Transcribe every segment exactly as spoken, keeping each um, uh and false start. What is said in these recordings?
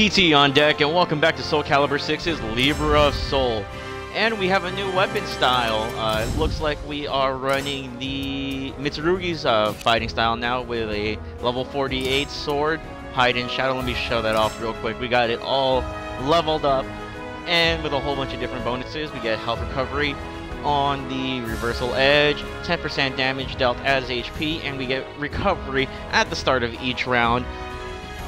P T on deck, and welcome back to Soul Calibur six's Libra of Soul. And we have a new weapon style. Uh, it looks like we are running the Mitsurugi's uh, fighting style now with a level forty-eight sword, hide and shadow. Let me show that off real quick. We got it all leveled up, and with a whole bunch of different bonuses. We get health recovery on the reversal edge, ten percent damage dealt as H P, and we get recovery at the start of each round.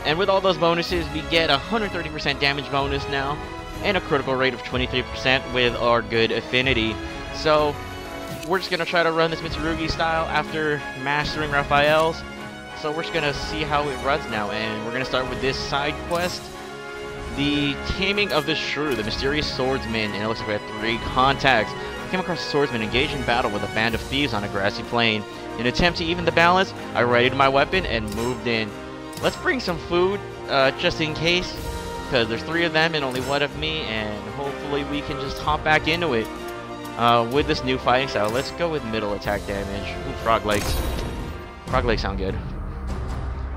And with all those bonuses, we get a one hundred thirty percent damage bonus now, and a critical rate of twenty-three percent with our good affinity. So we're just gonna try to run this Mitsurugi style after mastering Raphael's. So we're just gonna see how it runs now, and we're gonna start with this side quest, The Taming of the Shrew, the Mysterious Swordsman, and it looks like we have three contacts. I came across a swordsman engaged in battle with a band of thieves on a grassy plain. In an attempt to even the balance, I readied my weapon and moved in. Let's bring some food, uh, just in case, because there's three of them and only one of me, and hopefully we can just hop back into it uh, with this new fighting style. Let's go with middle attack damage. Ooh, frog legs. Frog legs sound good.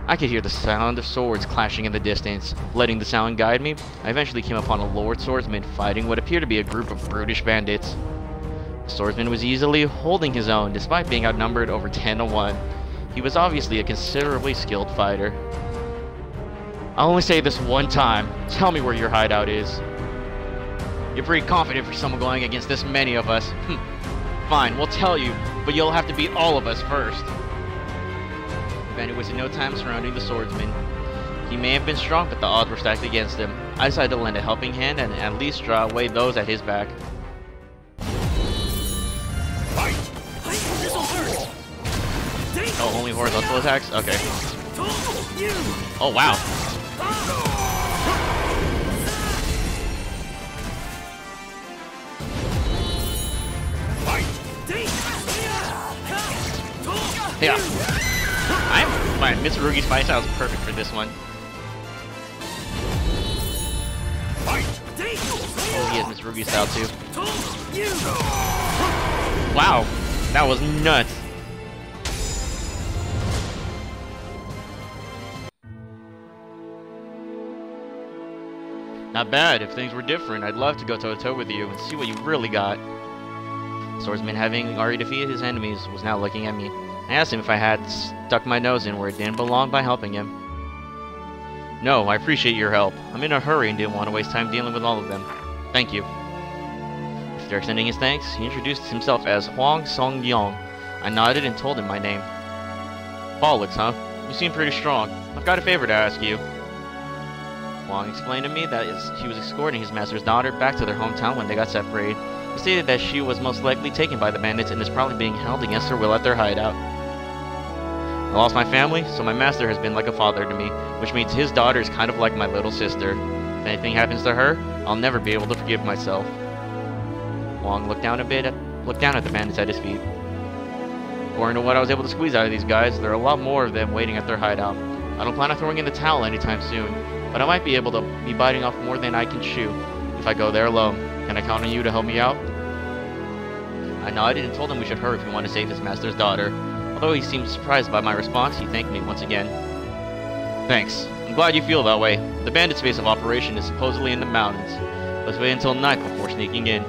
I could hear the sound of swords clashing in the distance. Letting the sound guide me, I eventually came upon a Lord Swordsman fighting what appeared to be a group of brutish bandits. The swordsman was easily holding his own, despite being outnumbered over ten to one. He was obviously a considerably skilled fighter. I'll only say this one time. Tell me where your hideout is. You're pretty confident for someone going against this many of us. Fine, we'll tell you, but you'll have to beat all of us first. The bandit wasted no time surrounding the swordsman. He may have been strong, but the odds were stacked against him. I decided to lend a helping hand and at least draw away those at his back. Oh, only horizontal attacks? Okay. Oh, wow. Yeah. I'm fine. Mitsurugi's fight style is perfect for this one. Oh, he has Mitsurugi's style too. Wow. That was nuts. Not bad. If things were different, I'd love to go toe-to-toe with you and see what you really got. Swordsman, having already defeated his enemies, was now looking at me. I asked him if I had stuck my nose in where it didn't belong by helping him. No, I appreciate your help. I'm in a hurry and didn't want to waste time dealing with all of them. Thank you. After extending his thanks, he introduced himself as Hwang Song Yong. I nodded and told him my name. Bollocks, huh? You seem pretty strong. I've got a favor to ask you. Hwang explained to me that is, he was escorting his master's daughter back to their hometown when they got separated. He stated that she was most likely taken by the bandits and is probably being held against her will at their hideout. I lost my family, so my master has been like a father to me, which means his daughter is kind of like my little sister. If anything happens to her, I'll never be able to forgive myself. Hwang looked down a bit, at, looked down at the bandits at his feet. According to what I was able to squeeze out of these guys, there are a lot more of them waiting at their hideout. I don't plan on throwing in the towel anytime soon, but I might be able to be biting off more than I can chew if I go there alone. Can I count on you to help me out? I nodded and told him we should hurry if we want to save his master's daughter. Although he seemed surprised by my response, he thanked me once again. Thanks. I'm glad you feel that way. The bandit's base of operation is supposedly in the mountains. Let's wait until night before sneaking in.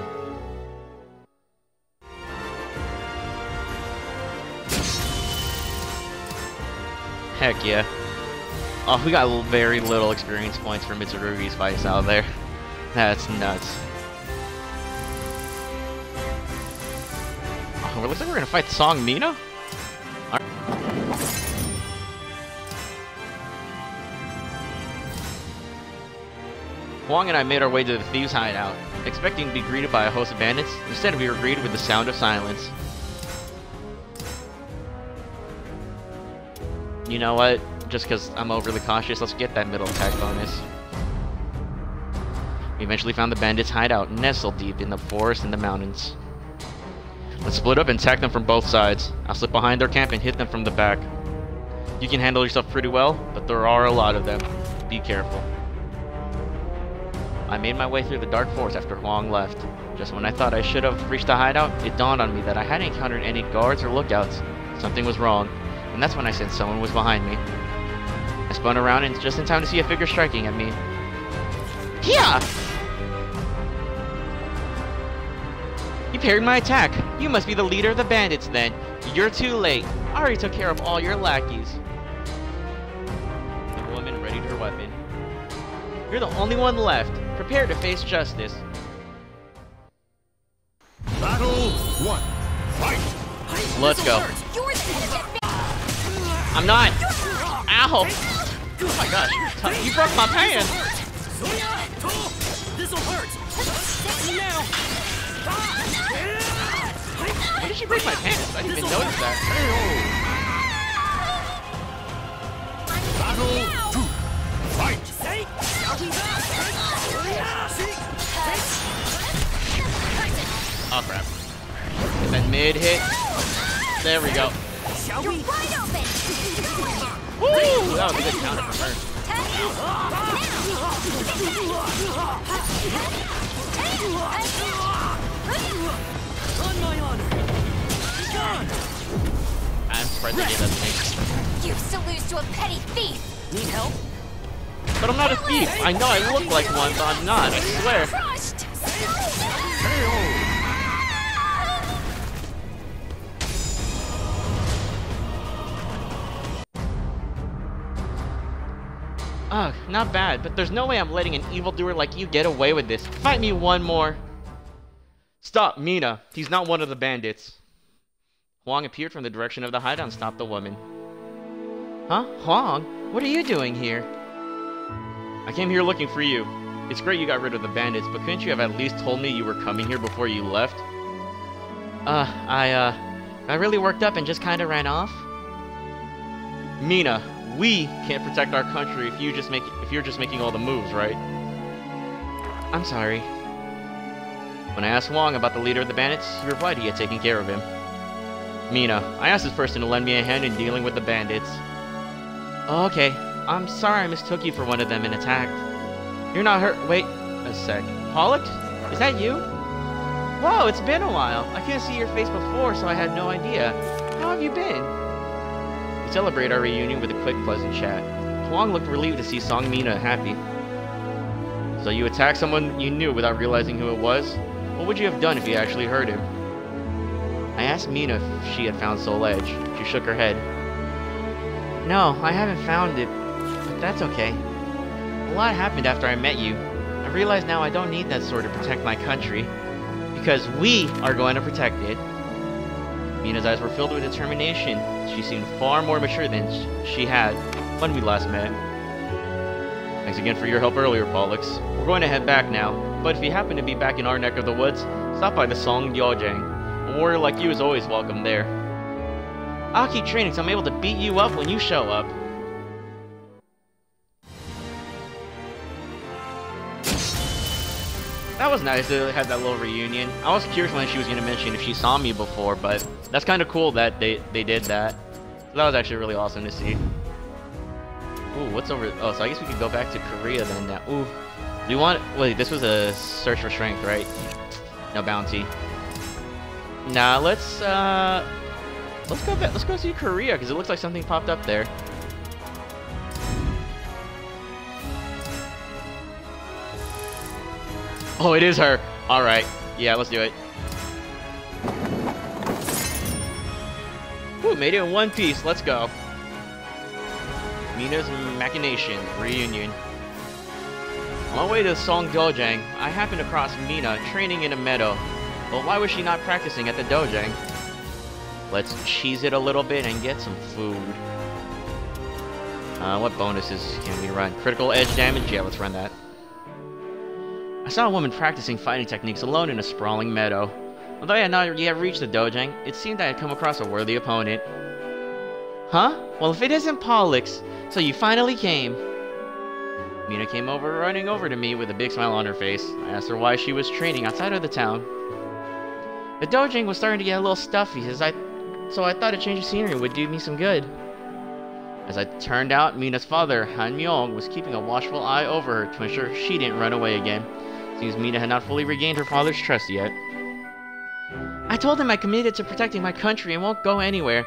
Heck yeah. Oh, we got very little experience points for Mitsurugi's fights out there. That's nuts. Oh, it looks like we're gonna fight Seong Mi-na? Right. Hwang and I made our way to the thieves' hideout, expecting to be greeted by a host of bandits. Instead, we were greeted with the sound of silence. You know what? Just because I'm overly cautious, let's get that middle attack bonus. We eventually found the bandits' hideout, nestled deep in the forest and the mountains. Let's split up and attack them from both sides. I'll slip behind their camp and hit them from the back. You can handle yourself pretty well, but there are a lot of them. Be careful. I made my way through the dark forest after Hwang left. Just when I thought I should have reached the hideout, it dawned on me that I hadn't encountered any guards or lookouts. Something was wrong, and that's when I sensed someone was behind me. I spun around and just in time to see a figure striking at me. Yeah! You parried my attack. You must be the leader of the bandits then. You're too late. I already took care of all your lackeys. The woman readied her weapon. You're the only one left. Prepare to face justice. Battle one. Fight! Let's go. I'm not. Ow! Oh my gosh. You broke my pants. This'll hurt. Why did she break my pants? I didn't even notice that. Battle two. Fight! Oh crap. Is that mid hit? There we go. Woo! That was a good counter from her. I'm surprised they gave us me. You still lose to a petty thief! Need help? But I'm not a thief! I know I look like one, but I'm not, I swear! Ugh, not bad, but there's no way I'm letting an evildoer like you get away with this. Fight me one more! Stop, Mi-na! He's not one of the bandits. Hwang appeared from the direction of the hideout and stopped the woman. Huh? Hwang? What are you doing here? I came here looking for you. It's great you got rid of the bandits, but couldn't you have at least told me you were coming here before you left? Uh, I, uh, I really worked up and just kinda ran off. Mi-na, we can't protect our country if you just make, if you're just making all the moves, right? I'm sorry. When I asked Hwang about the leader of the bandits, he replied he had taken care of him. Mi-na, I asked this person to lend me a hand in dealing with the bandits. Oh, okay. I'm sorry I mistook you for one of them and attacked. You're not hurt. Wait a sec. Pollock? Is that you? Whoa, it's been a while. I couldn't see your face before, so I had no idea. How have you been? We celebrate our reunion with a quick, pleasant chat. Hwang looked relieved to see Seong Mi-na happy. So you attacked someone you knew without realizing who it was? What would you have done if you actually heard him? I asked Mi-na if she had found Soul Edge. She shook her head. No, I haven't found it. That's okay. A lot happened after I met you. I realize now I don't need that sword to protect my country. Because we are going to protect it. Mi-na's eyes were filled with determination. She seemed far more mature than she had when we last met. Thanks again for your help earlier, Pollux. We're going to head back now, but if you happen to be back in our neck of the woods, stop by the Songgyojang. A warrior like you is always welcome there. I'll keep training so I'm able to beat you up when you show up. That was nice to have that little reunion. I was curious when she was going to mention if she saw me before, but that's kind of cool that they, they did that. So that was actually really awesome to see. Ooh, what's over... Oh, so I guess we could go back to Korea then now. Ooh. Do you want... Wait, this was a search for strength, right? No bounty. Nah, let's... Uh, let's go back... Let's go see Korea, because it looks like something popped up there. Oh, it is her. All right. Yeah, let's do it. Ooh, made it in one piece. Let's go. Mi-na's Machination Reunion. On my way to Songgyojang, I happened across Mi-na training in a meadow. But why was she not practicing at the dojang? Let's cheese it a little bit and get some food. Uh, what bonuses can we run? Critical edge damage? Yeah, let's run that. I saw a woman practicing fighting techniques alone in a sprawling meadow. Although I had not yet reached the dojang, it seemed I had come across a worthy opponent. Huh? Well, if it isn't Pollux, so you finally came. Mi-na came over, running over to me with a big smile on her face. I asked her why she was training outside of the town. The dojang was starting to get a little stuffy, as I, so I thought a change of scenery would do me some good. As it turned out, Mi-na's father, Han Myeong, was keeping a watchful eye over her to ensure she didn't run away again. Seems Mi-na had not fully regained her father's trust yet. I told him I committed to protecting my country and won't go anywhere,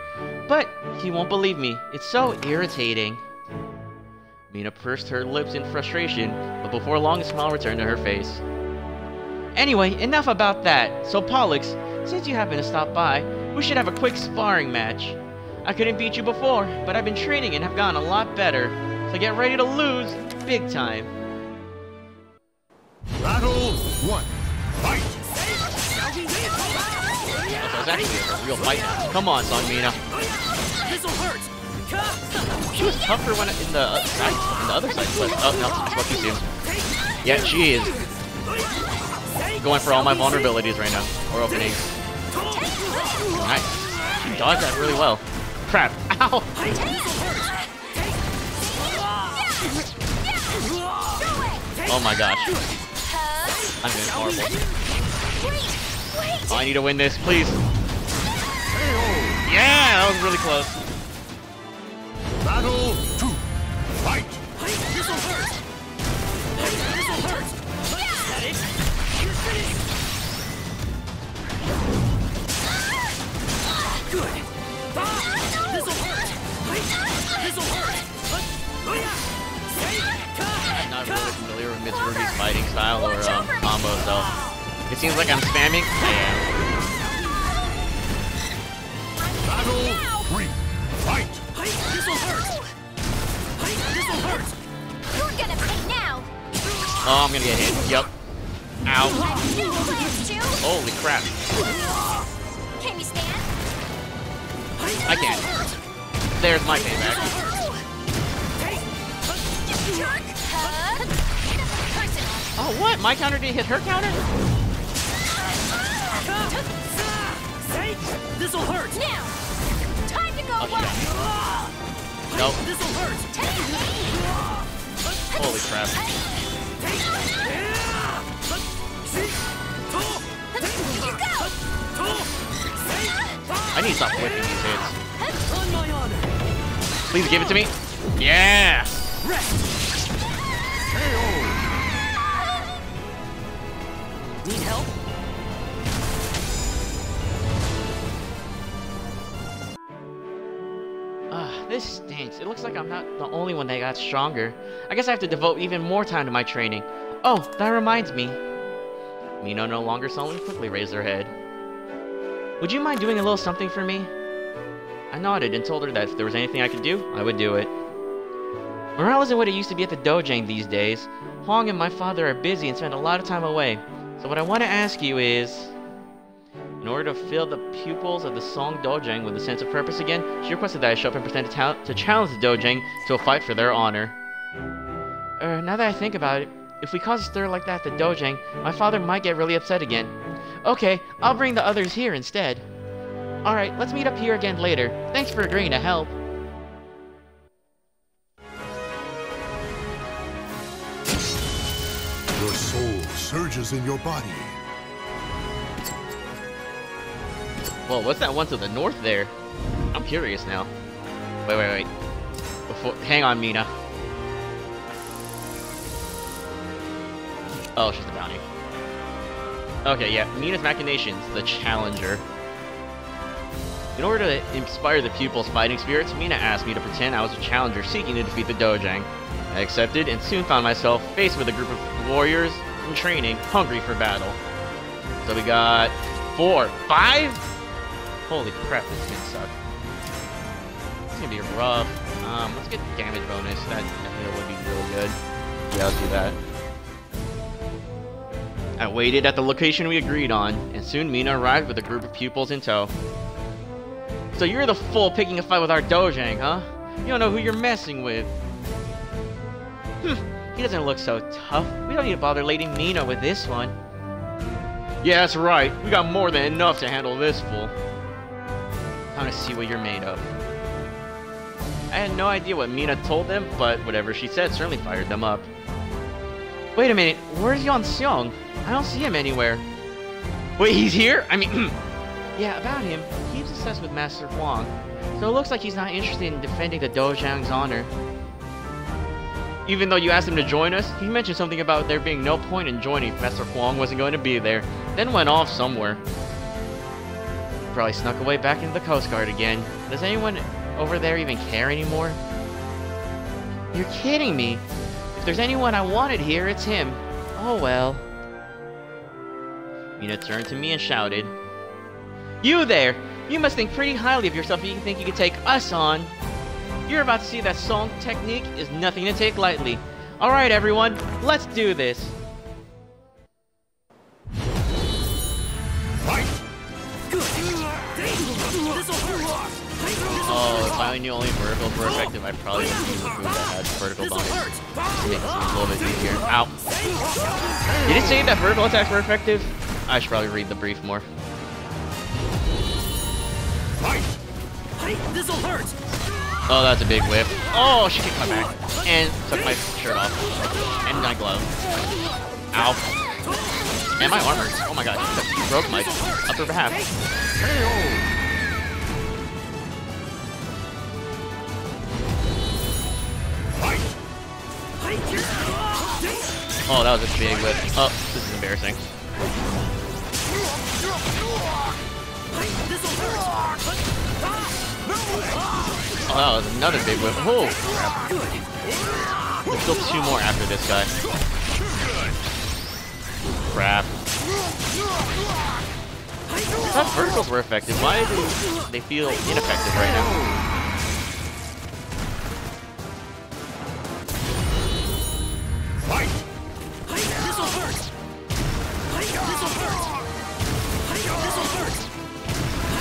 but he won't believe me. It's so irritating. Mi-na pursed her lips in frustration, but before long a smile returned to her face. Anyway, enough about that. So Pollux, since you happened to stop by, we should have a quick sparring match. I couldn't beat you before, but I've been training and have gotten a lot better. So get ready to lose, big time. Battle one, fight! That was actually a real fight now. Come on, Seong Mi-na. This'll hurt. She was tougher when in the uh, side, in the other side. But, oh no, that's what you see. Yeah, she is going for all my vulnerabilities right now, or openings. Alright, she dodged that really well. Crap! Ow! Oh my gosh! I'm doing horrible. Oh, I need to win this, please. Yeah, that was really close. Battle two, fight! This'll hurt! This'll hurt! That is, you're finished! Good! This'll hurt! This'll hurt! I'm not really familiar with Mitsurugi's fighting style or um, combo, so it seems like I'm spamming. Yeah. Battle three, fight! This'll hurt! This'll hurt! You're gonna pay now! Oh, I'm gonna get hit. Yep. Ow. Holy crap. Can you stand? I can't. There's my payback. Oh, what? My counter didn't hit her counter? This'll hurt! Now! Oh, yeah. Nope. Holy crap. I need to stop whipping these hits. Please give it to me. Yeah! Need help? This stinks. It looks like I'm not the only one that got stronger. I guess I have to devote even more time to my training. Oh, that reminds me. Mi-na no longer sullenly quickly raised her head. Would you mind doing a little something for me? I nodded and told her that if there was anything I could do, I would do it. Morale isn't what it used to be at the Dojang these days. Hwang and my father are busy and spend a lot of time away. So what I want to ask you is... In order to fill the pupils of the Seong Dojang with a sense of purpose again, she requested that I show up and pretend to, to challenge the Dojang to a fight for their honor. Er, now that I think about it, if we cause a stir like that at the Dojang, my father might get really upset again. Okay, I'll bring the others here instead. Alright, let's meet up here again later. Thanks for agreeing to help. Your soul surges in your body. Whoa, what's that one to the north there? I'm curious now. Wait, wait, wait. Before, hang on, Mi-na. Oh, she's the bounty. Okay, yeah. Mina's Machinations, the challenger. In order to inspire the pupils' fighting spirits, Mi-na asked me to pretend I was a challenger seeking to defeat the Dojang. I accepted and soon found myself faced with a group of warriors in training, hungry for battle. So we got four, five? Holy crap, this is gonna suck. It's gonna be rough. Um, let's get the damage bonus. That definitely would be really good. Yeah, let's do that. I waited at the location we agreed on, and soon Mi-na arrived with a group of pupils in tow. So you're the fool picking a fight with our Dojang, huh? You don't know who you're messing with. Hm, he doesn't look so tough. We don't need to bother Lady Mi-na with this one. Yeah, that's right. We got more than enough to handle this fool. Time to see what you're made of. I had no idea what Mi-na told them, but whatever she said certainly fired them up. Wait a minute, where's Yeon Seong? I don't see him anywhere. Wait, he's here? I mean, yeah, about him. He was obsessed with Master Hwang, so it looks like he's not interested in defending the Dojang's honor. Even though you asked him to join us, he mentioned something about there being no point in joining if Master Hwang wasn't going to be there, then went off somewhere. Probably snuck away back into the Coast Guard again. Does anyone over there even care anymore? You're kidding me. If there's anyone I wanted here, it's him. Oh well. Mina turned to me and shouted, "You there! You must think pretty highly of yourself if you think you can take us on. You're about to see that song technique is nothing to take lightly. Alright everyone, let's do this." Oh, if I knew only vertical were effective, I probably would use a move that had vertical bonus. Just make this a little bit easier. Ow! Did it say that vertical attacks were effective? I should probably read the brief more. This'll hurt! Oh, that's a big whip. Oh, she kicked my back. And took my shirt off. And my glove. Ow. And my armor. Oh my god, she broke my upper half. K O! Oh, that was a big whip. Oh, this is embarrassing. Oh, that was another big whip. Oh, crap. There's still two more after this guy. Crap. I thought verticals were effective. Why do they feel ineffective right now?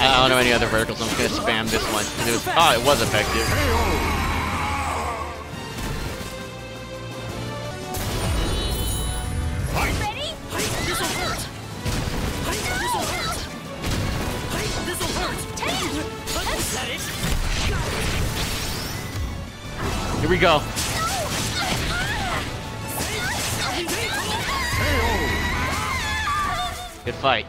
I don't know any other verticals, so I'm just gonna spam this one. It was, oh, it was effective. Ready? This'll hurt. This'll hurt. This'll hurt. Is that it? Here we go. Good fight.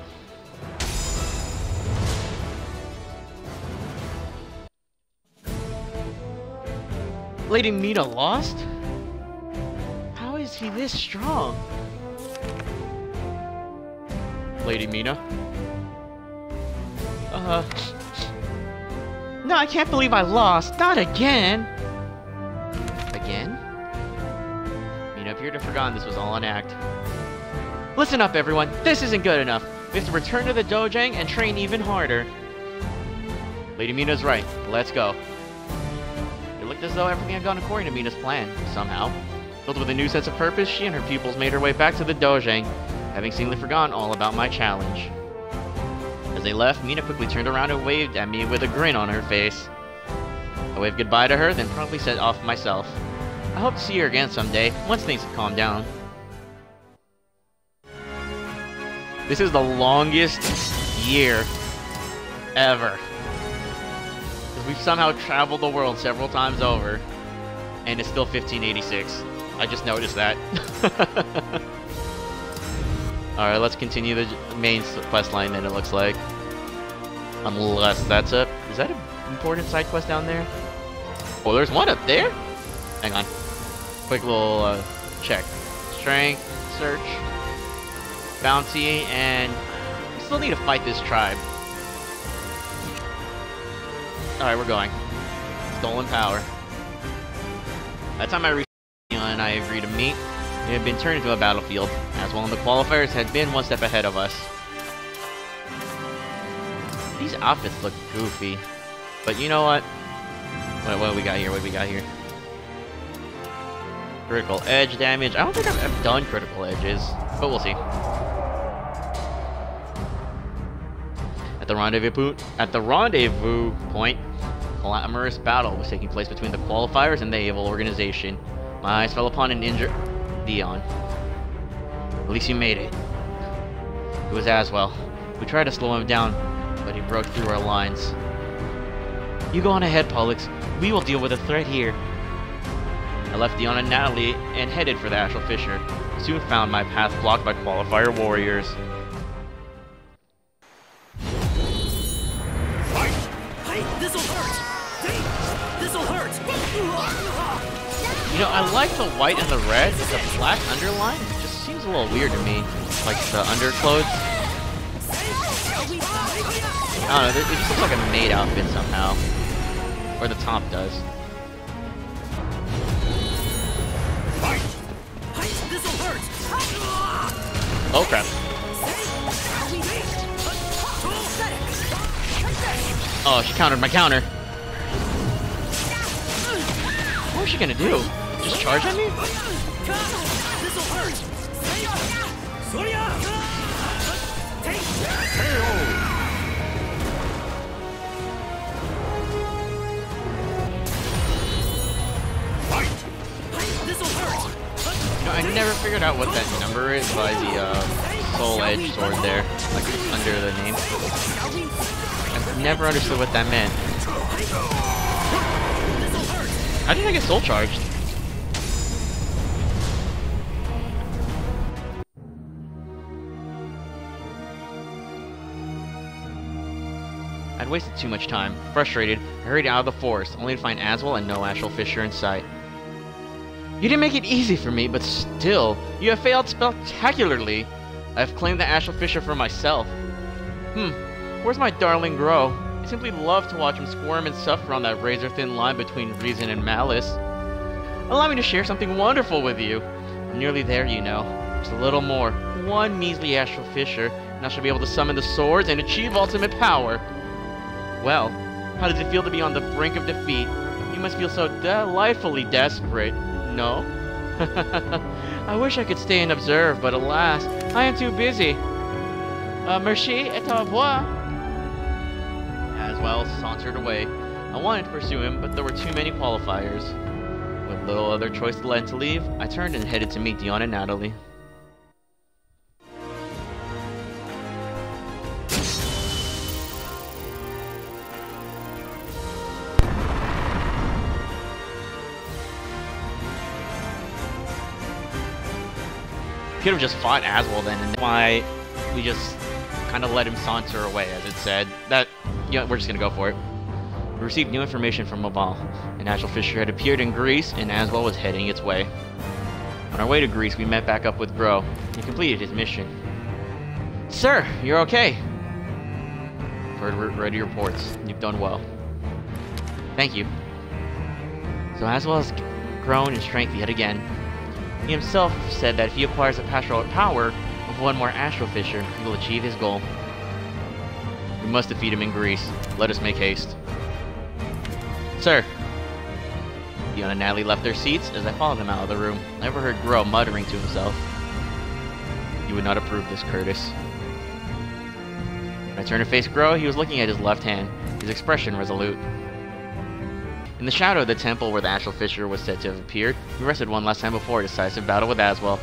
Lady Mina lost? How is he this strong? Lady Mina? Uh... No, I can't believe I lost! Not again! Again? Mina appeared to have forgotten this was all an act. Listen up, everyone! This isn't good enough! We have to return to the Dojang and train even harder! Lady Mina's right. Let's go. As though everything had gone according to Mina's plan, somehow. Filled with a new sense of purpose, she and her pupils made her way back to the Dojang, having seemingly forgotten all about my challenge. As they left, Mina quickly turned around and waved at me with a grin on her face. I waved goodbye to her, then promptly set off myself. I hope to see her again someday, once things have calmed down. This is the longest year ever. We've somehow traveled the world several times over, and it's still fifteen eighty-six. I just noticed that. Alright, let's continue the main quest line then, it looks like. Unless that's up. Is that an important side quest down there? Oh, there's one up there? Hang on. Quick little uh, check. Strength, search, bounty, and we still need to fight this tribe. Alright, we're going. Stolen power. By the time I reached Dion and I agreed to meet, it had been turned into a battlefield, as well as the qualifiers had been one step ahead of us. These outfits look goofy. But you know what? Wait, what do we got here? What do we got here? Critical edge damage. I don't think I've, I've done critical edges, but we'll see. At the rendezvous, at the rendezvous point, glamorous battle was taking place between the qualifiers and the evil organization. My eyes fell upon an injured Dion. At least he made it. It was Azwel. We tried to slow him down, but he broke through our lines. You go on ahead, Pollux. We will deal with the threat here. I left Dion and Natalie and headed for the Astral Fissure. Soon found my path blocked by qualifier warriors. You know, I like the white and the red, but the black underline just seems a little weird to me. Like the underclothes. I don't know, it just looks like a maid outfit somehow. Or the top does. Oh crap. Oh, she countered my counter. What was she gonna do? Just charge at me? You know, I never figured out what that number is by the uh, Soul Edge sword there, like under the name. I've never understood what that meant. How did I get soul charged? I'd wasted too much time. Frustrated, I hurried out of the forest, only to find Azwel and no Astral Fissure in sight. You didn't make it easy for me, but still, you have failed spectacularly. I have claimed the Astral Fissure for myself. Hmm, where's my darling Grøh? I simply love to watch him squirm and suffer on that razor-thin line between reason and malice. Allow me to share something wonderful with you. I'm nearly there, you know. Just a little more. One measly Astral Fissure, and I shall be able to summon the swords and achieve ultimate power. Well, how does it feel to be on the brink of defeat? You must feel so delightfully desperate. No? I wish I could stay and observe, but alas, I am too busy. Uh, merci et au revoir. Azwel sauntered away. I wanted to pursue him, but there were too many qualifiers. With little other choice left to leave, I turned and headed to meet Dion and Natalie. Could have just fought Azwel then, and why we just kind of let him saunter away, as it said. That, you know, we're just gonna go for it. We received new information from Mobile. An Astral Fissure had appeared in Greece, and Azwel was heading its way. On our way to Greece, we met back up with Grøh. He completed his mission. Sir, you're okay. Heard ready reports. You've done well. Thank you. So Azwel has grown in strength yet again. He himself said that if he acquires the pastoral power of one more Astral Fissure, he will achieve his goal. We must defeat him in Greece. Let us make haste. Sir! Dion and Natalie left their seats as I followed them out of the room. I overheard Grøh muttering to himself. You would not approve this, Curtis. When I turned to face Grøh, he was looking at his left hand, his expression resolute. In the shadow of the temple where the Astral Fissure was said to have appeared, we rested one last time before a decisive battle with Azwel.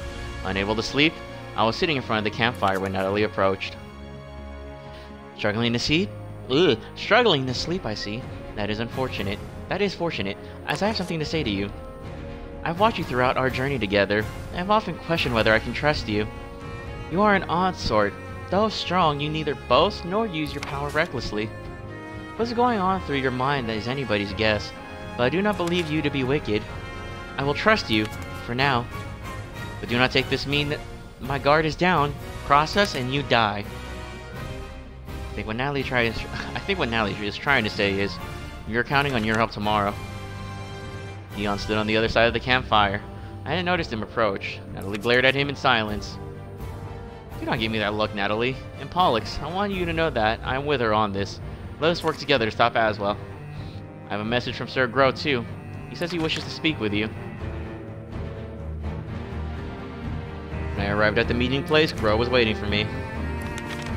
Unable to sleep, I was sitting in front of the campfire when Natalie approached. Struggling to sleep? Ugh, struggling to sleep, I see. That is unfortunate. That is fortunate, as I have something to say to you. I've watched you throughout our journey together, and I've often questioned whether I can trust you. You are an odd sort. Though strong, you neither boast nor use your power recklessly. What's going on through your mind that is anybody's guess. But I do not believe you to be wicked. I will trust you, for now. But do not take this mean that my guard is down. Cross us and you die. I think what Natalie tries, I think what Natalie is trying to say is, you're counting on your help tomorrow. Dion stood on the other side of the campfire. I hadn't noticed him approach. Natalie glared at him in silence. Do not give me that look, Natalie. And Pollux, I want you to know that I am with her on this. Let us work together to stop Azwel. I have a message from Sir Grøh, too. He says he wishes to speak with you. When I arrived at the meeting place, Grøh was waiting for me.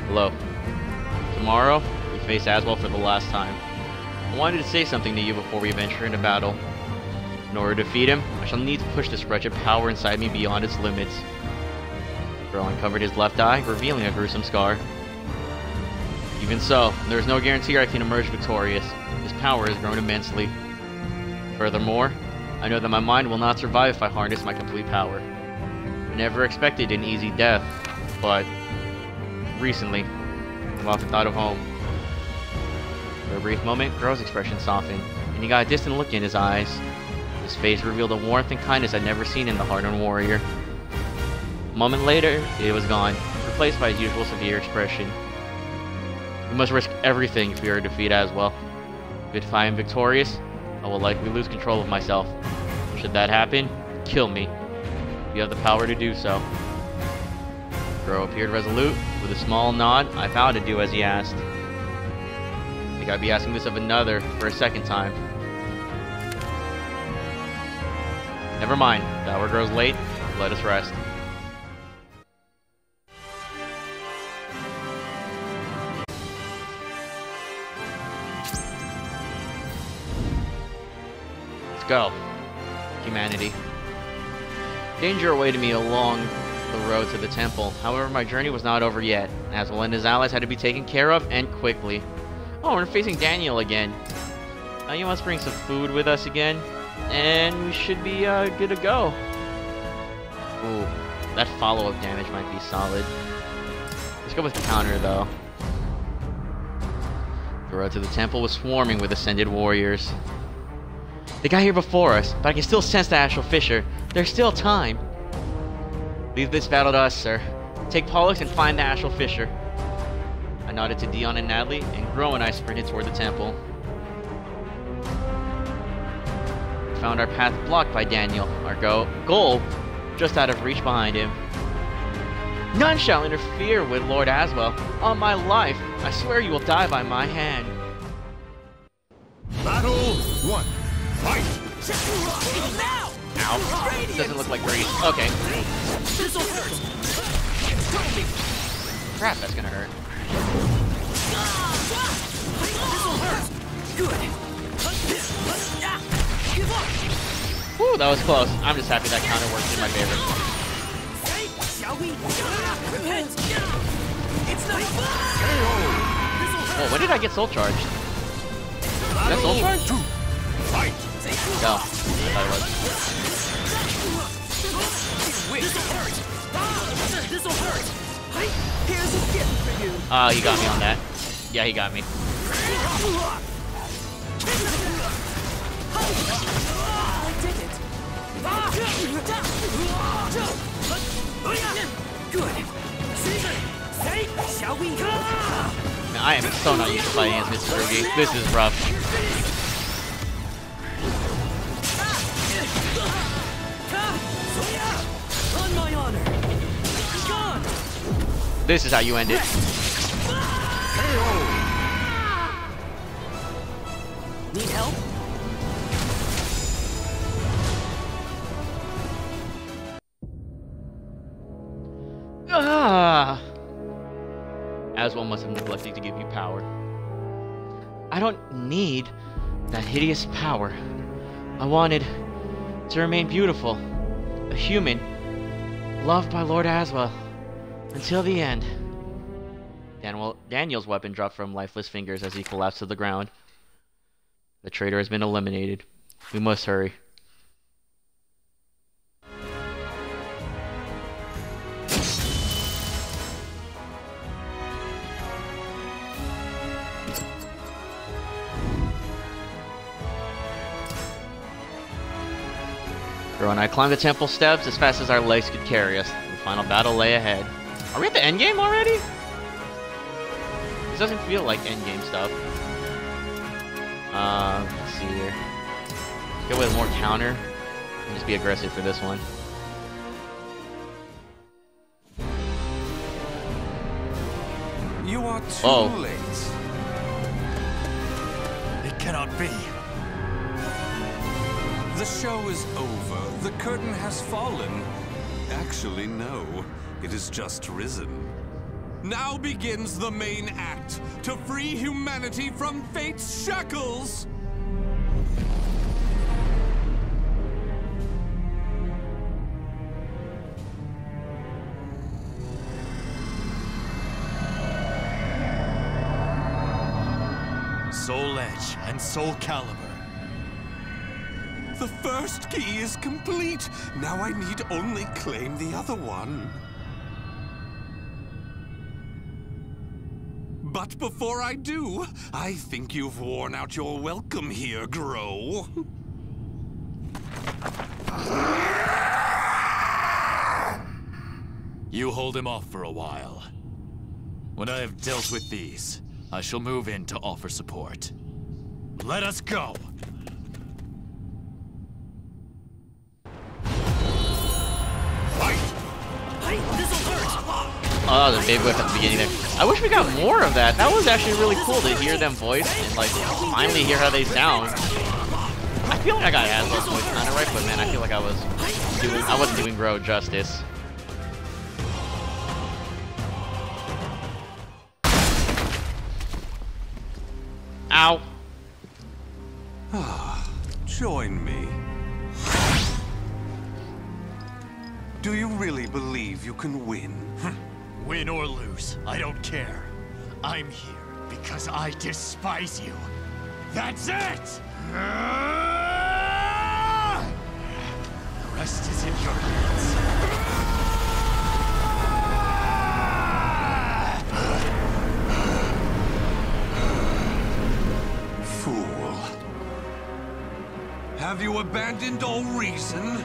Hello. Tomorrow, we face Azwel for the last time. I wanted to say something to you before we venture into battle. In order to defeat him, I shall need to push this wretched power inside me beyond its limits. Grøh uncovered his left eye, revealing a gruesome scar. Even so, there is no guarantee I can emerge victorious. His power has grown immensely. Furthermore, I know that my mind will not survive if I harness my complete power. I never expected an easy death, but recently, I've often thought of home. For a brief moment, Grøh's expression softened, and he got a distant look in his eyes. His face revealed a warmth and kindness I'd never seen in the hardened warrior. A moment later, it was gone, replaced by his usual severe expression. We must risk everything if we are to defeat Azwel. If I am victorious, I will likely lose control of myself. Should that happen, kill me. You have the power to do so. Grøh appeared resolute. With a small nod, I vowed to do as he asked. I think I'd be asking this of another for a second time. Never mind, the hour grows late, let us rest. Let's go. Humanity. Danger awaited me along the road to the temple. However, my journey was not over yet. Azwel and his allies had to be taken care of, and quickly. Oh, we're facing Daniel again. Uh, you must bring some food with us again, and we should be uh, good to go. Ooh, that follow-up damage might be solid. Let's go with counter, though. The road to the temple was swarming with ascended warriors. They got here before us, but I can still sense the Astral Fissure. There's still time. Leave this battle to us, sir. Take Pollux and find the Astral Fissure. I nodded to Dion and Natalie, and Grøh and I sprinted toward the temple. We found our path blocked by Daniel, our go goal just out of reach behind him. None shall interfere with Lord Azwel. On my life, I swear you will die by my hand. Battle one. Fight! Now! Ow. Doesn't look like Grace. Okay. This'll hurt. Crap, that's gonna hurt. This'll hurt. Good. Woo, that was close. I'm just happy that counter worked in my favor. Oh, when did I get soul charged? Is that soul charge? Fight! No, I thought it was. Ah, uh, he got me on that. Yeah, he got me. Man, I am so not used to fighting as Mitsurugi. This is rough. This is how you end it. Need help? Ah! Azwel must have neglected to give you power. I don't need that hideous power. I wanted to remain beautiful, a human, loved by Lord Azwel. Until the end. Daniel, Daniel's weapon dropped from lifeless fingers as he collapsed to the ground. The traitor has been eliminated. We must hurry. Grøh and I climbed the temple steps as fast as our legs could carry us. The final battle lay ahead. Are we at the end game already? This doesn't feel like end game stuff. Um, let's see here. Let's go with more counter and just be aggressive for this one. You are too oh. late. It cannot be. The show is over. The curtain has fallen. Actually, no. It has just risen. Now begins the main act, to free humanity from fate's shackles! Soul Edge and Soul Calibur. The first key is complete. Now I need only claim the other one. But before I do, I think you've worn out your welcome here, Grøh. You hold him off for a while. When I have dealt with these, I shall move in to offer support. Let us go! Fight! Hey, this'll hurt! Oh, the big whip at the beginning there. I wish we got more of that. That was actually really cool to hear them voice and like finally hear how they sound. I feel like I got Azwel's voice on it right, but man, I feel like I was doing I wasn't doing Grøh justice. Ow. Join me. Do you really believe you can win? Win or lose, I don't care. I'm here because I despise you. That's it! The rest is in your hands. Fool. Have you abandoned all reason?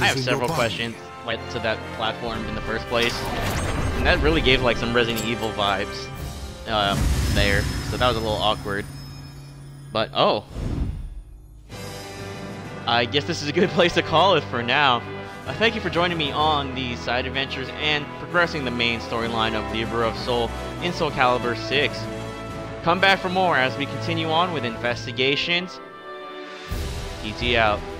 I have several questions like to that platform in the first place, and that really gave like some Resident Evil vibes uh, there, so that was a little awkward. But oh, I guess this is a good place to call it for now. Uh, thank you for joining me on these side adventures and progressing the main storyline of Libra of Soul in Soul Calibur six. Come back for more as we continue on with investigations. P T out.